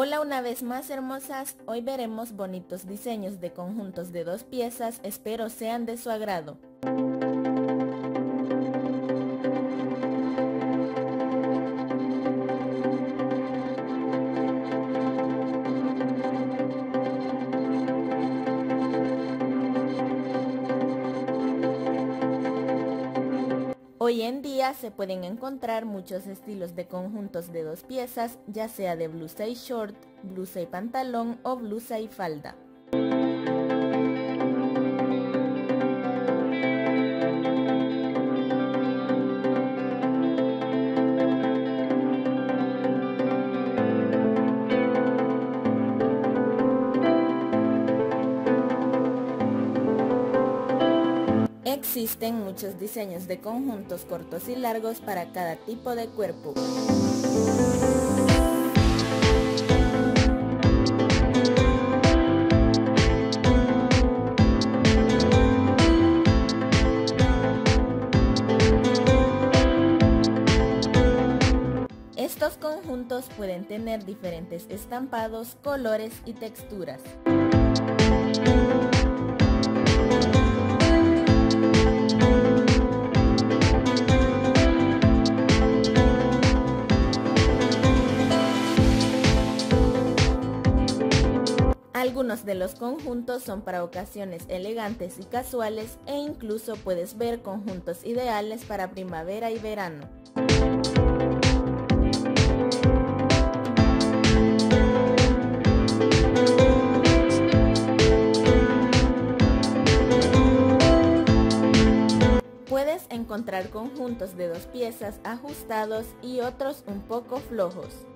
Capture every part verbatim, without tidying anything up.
Hola una vez más hermosas, hoy veremos bonitos diseños de conjuntos de dos piezas, espero sean de su agrado. Hoy en día se pueden encontrar muchos estilos de conjuntos de dos piezas, ya sea de blusa y short, blusa y pantalón o blusa y falda. Existen muchos diseños de conjuntos cortos y largos para cada tipo de cuerpo. Estos conjuntos pueden tener diferentes estampados, colores y texturas. Algunos de los conjuntos son para ocasiones elegantes y casuales e incluso puedes ver conjuntos ideales para primavera y verano. Puedes encontrar conjuntos de dos piezas ajustados y otros un poco flojos.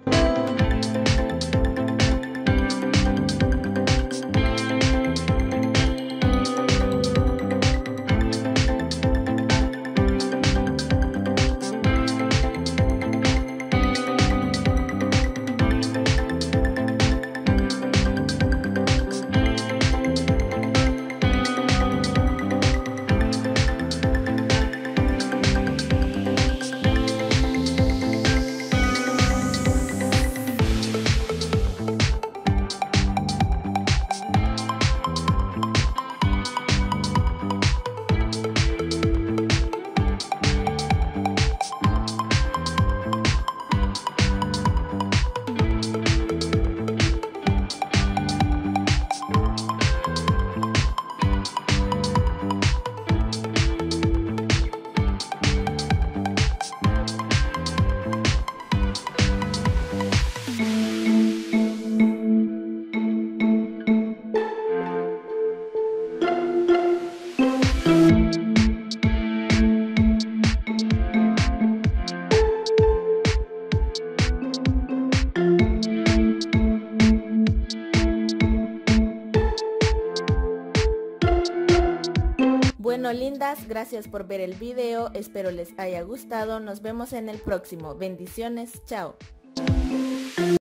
Bueno lindas, gracias por ver el video, espero les haya gustado, nos vemos en el próximo, bendiciones, chao.